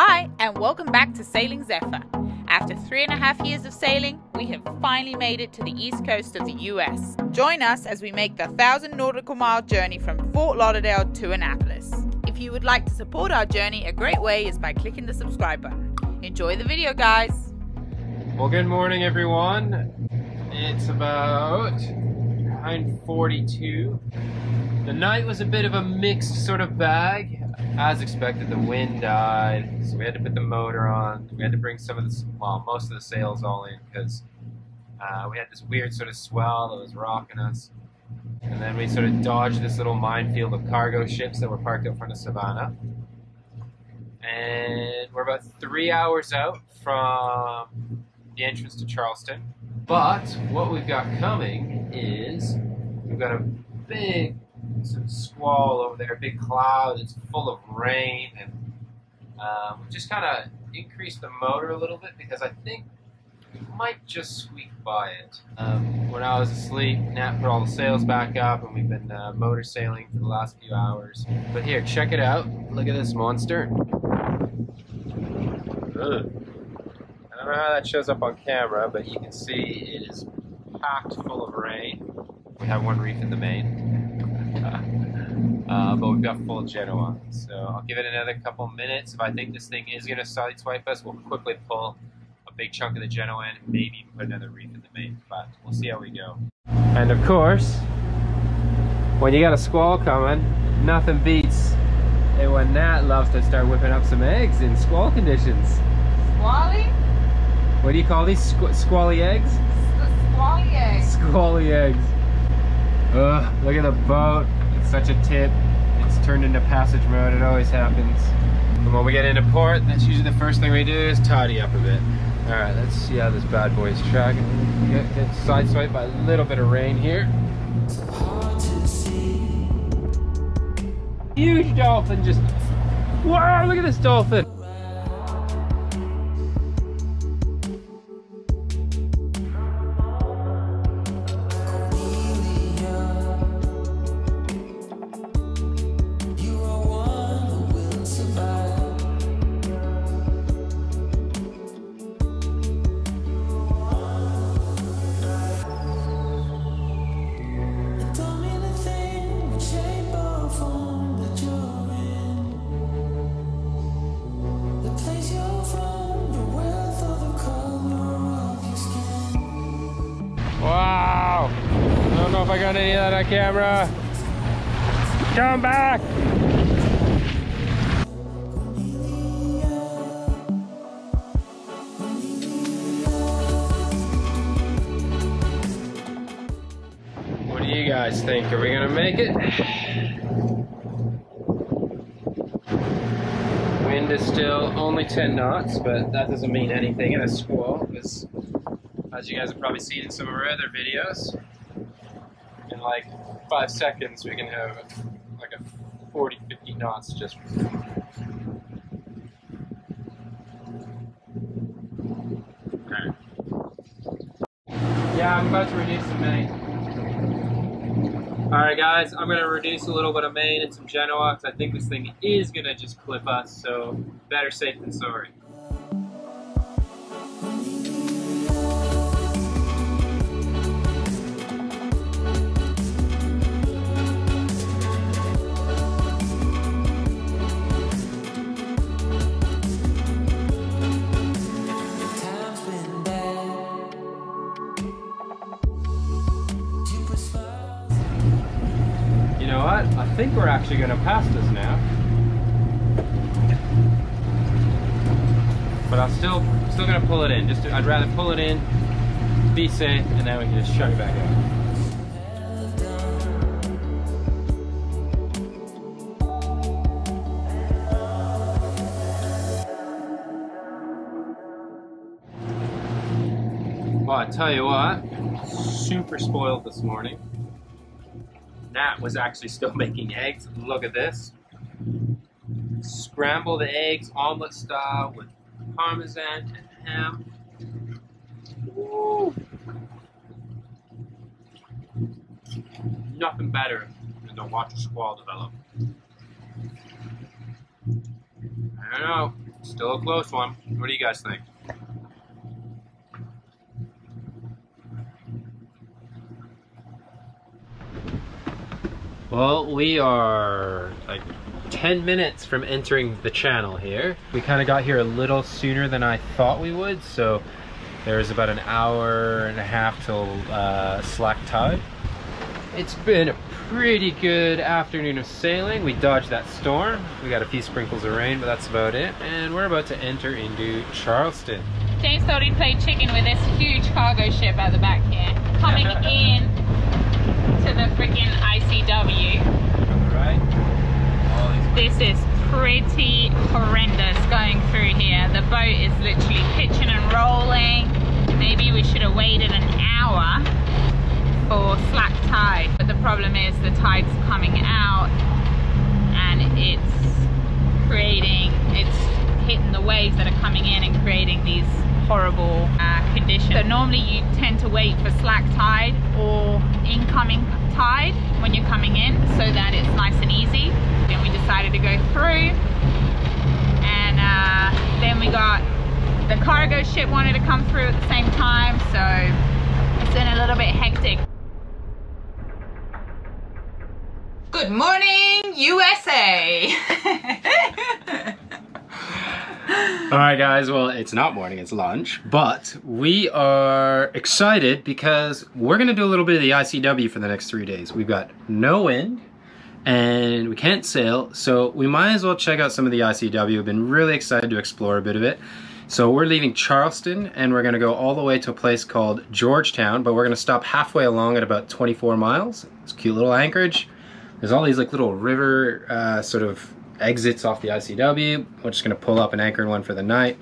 Hi, and welcome back to Sailing Zephyr. After 3.5 years of sailing, we have finally made it to the east coast of the US. Join us as we make the 1,000 nautical mile journey from Fort Lauderdale to Annapolis. If you would like to support our journey, a great way is by clicking the subscribe button. Enjoy the video, guys. Well, good morning, everyone. It's about 9:42. The night was a bit of a mixed sort of bag. As expected, the wind died, so we had to put the motor on. We had to bring some of the, well, most of the sails all in because we had this weird sort of swell that was rocking us. And then we sort of dodged this little minefield of cargo ships that were parked out front of Savannah. And we're about 3 hours out from the entrance to Charleston. But what we've got coming is we've got a big squall over there, a big cloud. It's full of rain, and we just kind of increased the motor a little bit because I think we might just squeak by it. When I was asleep, Nat put all the sails back up, and we've been motor sailing for the last few hours. But here, check it out. Look at this monster. Ugh. I don't know how that shows up on camera, but you can see it is packed full of rain. We have one reef in the main. But we've got full Genoa, so I'll give it another couple minutes. If I think this thing is going to sideswipe us, we'll quickly pull a big chunk of the Genoa in and maybe put another reef in the main, but we'll see how we go. And of course, when you got a squall coming, nothing beats it when Nat loves to start whipping up some eggs in squall conditions. Squally? What do you call these? Squally eggs? Squally eggs. Squally eggs. Ugh, look at the boat. It's such a tip. It's turned into passage mode. It always happens. And when we get into port, that's usually the first thing we do is tidy up a bit. All right, let's see how this bad boy is tracking. Get sideswiped by a little bit of rain here. Huge dolphin just, wow, look at this dolphin. I got any of that on camera. Come back! What do you guys think? Are we gonna make it? Wind is still only 10 knots, but that doesn't mean anything in a squall, because as you guys have probably seen in some of our other videos, in like 5 seconds, we can have like a 40, 50 knots just. Alright. Yeah, I'm about to reduce the main. Alright, guys, I'm going to reduce a little bit of main and some Genoa because I think this thing is going to just clip us, so better safe than sorry. I think we're actually going to pass this now, but I'm still going to pull it in. I'd rather pull it in, be safe, and then we can just shut it back out. Well, I tell you what, super spoiled this morning. That was actually still making eggs. Look at this. Scramble the eggs, omelet style, with parmesan and ham. Woo. Nothing better than to watch a squall develop. I don't know. Still a close one. What do you guys think? Well, we are like 10 minutes from entering the channel here. We kind of got here a little sooner than I thought we would, so there's about an hour and a half till slack tide. It's been a pretty good afternoon of sailing. We dodged that storm. We got a few sprinkles of rain, but that's about it. And we're about to enter into Charleston. James thought he'd play chicken with this huge cargo ship at the back here, coming in to the freaking ICW. On the right. This is pretty horrendous going through here. The boat is literally pitching and rolling. Maybe we should have waited an hour for slack tide, but the problem is the tide's coming out and it's hitting the waves that are coming in and creating these horrible conditions. So normally you tend to wait for slack tide or incoming tide when you're coming in so that it's nice and easy. Then we decided to go through, and then we got the cargo ship wanted to come through at the same time, so it's been a little bit hectic. Good morning, USA! Alright guys, well it's not morning, it's lunch, but we are excited because we're going to do a little bit of the ICW for the next 3 days. We've got no wind and we can't sail, so we might as well check out some of the ICW. We've been really excited to explore a bit of it. So we're leaving Charleston and we're going to go all the way to a place called Georgetown, but we're going to stop halfway along at about 24 miles. It's a cute little anchorage. There's all these like little river sort of exits off the ICW. We're just gonna pull up and anchor one for the night.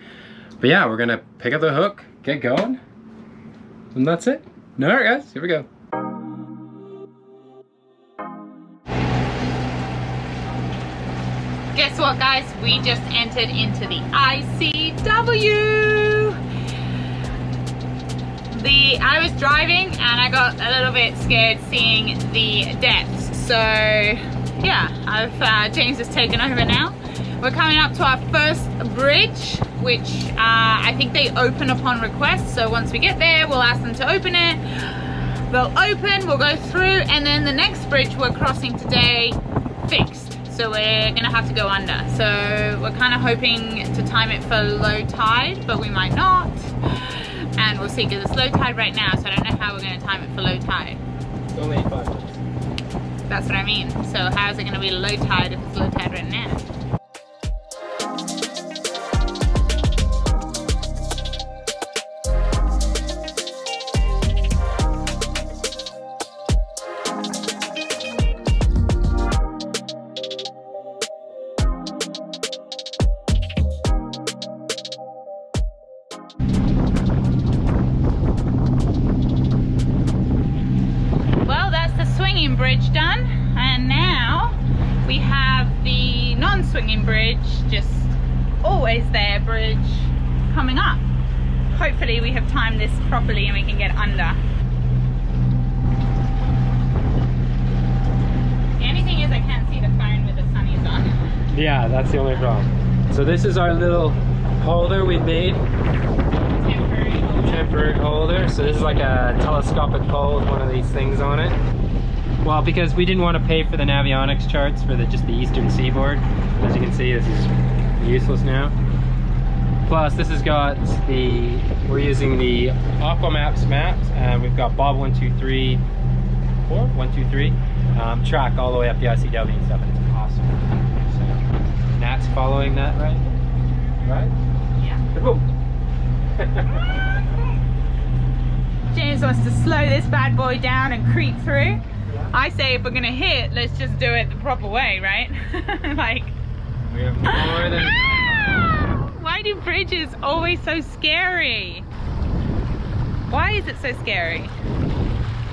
But yeah, we're gonna pick up the hook, get going, and that's it. All right guys, here we go. Guess what guys, we just entered into the ICW. I was driving and I got a little bit scared seeing the depths, so yeah, James has taken over now. We're coming up to our first bridge, which I think they open upon request. So once we get there, we'll ask them to open it. They'll open, we'll go through, and then the next bridge we're crossing today, fixed. So we're gonna have to go under. So we're kind of hoping to time it for low tide, but we might not. And we'll see, because it's low tide right now, so I don't know how we're gonna time it for low tide. It's only 5 minutes. That's what I mean. So how is it going to be low tide if it's low tide right now? Bridge done, and now we have the non-swinging bridge, just always there bridge coming up. Hopefully we have timed this properly and we can get under. The only thing is I can't see the phone with the sunnies on. Yeah, that's the only problem. So this is our little holder we made. Temporary holder. So this is like a telescopic pole with one of these things on it. Well, because we didn't want to pay for the Navionics charts for just the eastern seaboard. As you can see, this is useless now. Plus, this has got the, we're using the Aquamaps maps, and we've got Bob1234123 track all the way up the ICW and stuff, and it's awesome. So, Nat's following that, right? Right? Yeah. Boom! James wants to slow this bad boy down and creep through. I say if we're gonna hit, let's just do it the proper way, right? Like, we have more than why do bridges always so scary? Why is it so scary?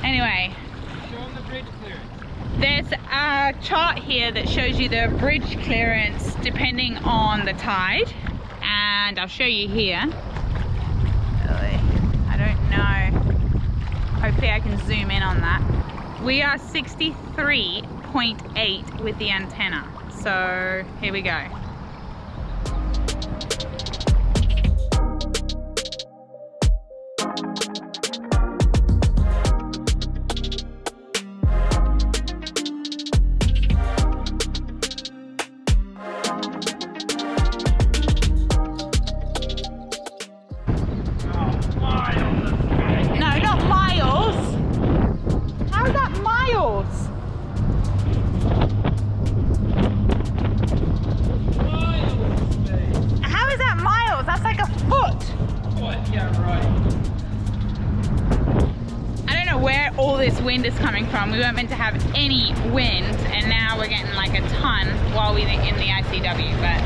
Anyway, show them the bridge clearance. There's a chart here that shows you the bridge clearance depending on the tide, and I'll show you here. I don't know. Hopefully I can zoom in on that. We are 63.8 with the antenna, so here we go. this wind is coming from. We weren't meant to have any wind, and now we're getting like a ton while we're in the ICW, but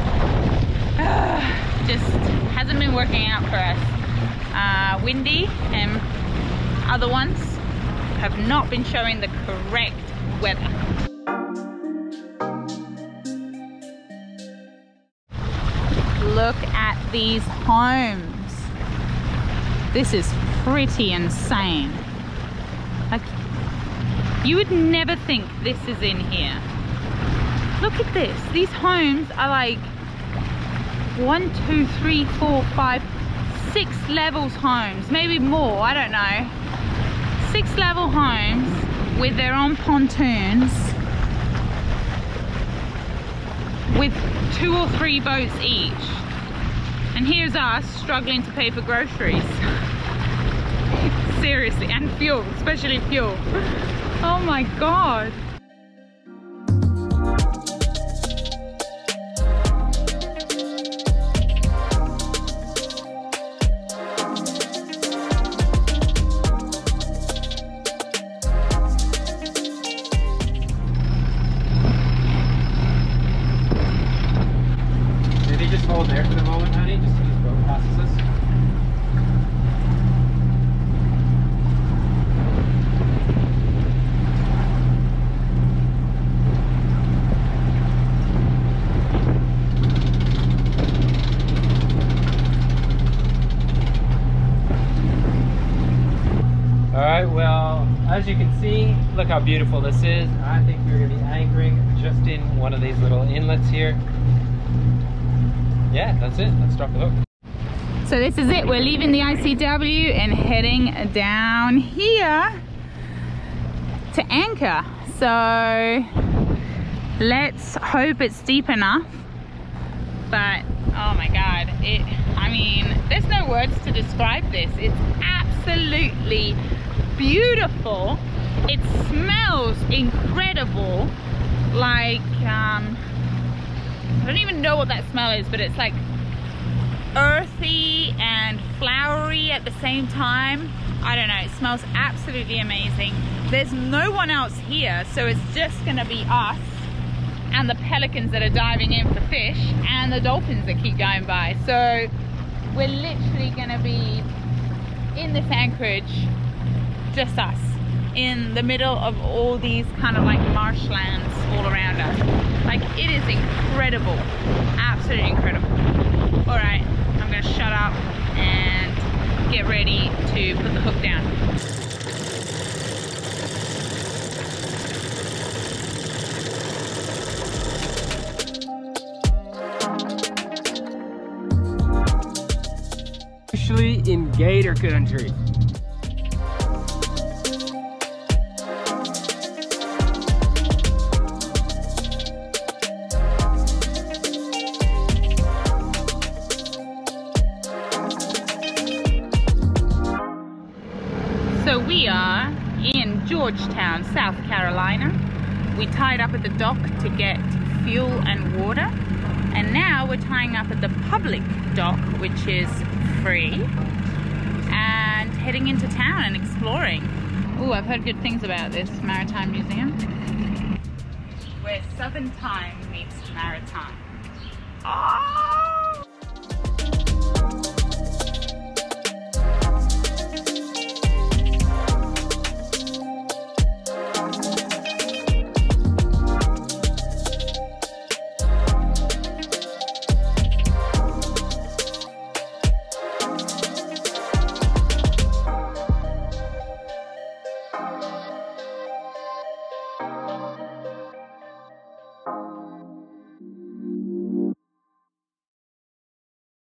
just hasn't been working out for us. Windy and other ones have not been showing the correct weather. Look at these homes. This is pretty insane. Like, you would never think this is in here. Look at this. These homes are like 1, 2, 3, 4, 5, 6 levels homes, maybe more, I don't know. 6 level homes with their own pontoons, with 2 or 3 boats each. And here's us struggling to pay for groceries. Seriously, and fuel, especially fuel. Oh my God. As you can see, look how beautiful this is. I think we're going to be anchoring just in one of these little inlets here. Yeah, that's it. Let's drop the hook. So this is it. We're leaving the ICW and heading down here to anchor. So let's hope it's deep enough. But oh my God, I mean, there's no words to describe this. It's absolutely beautiful. It smells incredible. Like I don't even know what that smell is, but it's like earthy and flowery at the same time. I don't know, it smells absolutely amazing. There's no one else here, so it's just gonna be us and the pelicans that are diving in for fish and the dolphins that keep going by. So we're literally gonna be in this anchorage, just us, in the middle of all these kind of like marshlands all around us. Like, it is incredible, absolutely incredible. All right, I'm gonna shut up and get ready to put the hook down. Especially in gator country. So we are in Georgetown, South Carolina. We tied up at the dock to get fuel and water, and now we're tying up at the public dock, which is free, and heading into town and exploring. Oh, I've heard good things about this maritime museum. Where Southern Time meets Maritime. Oh!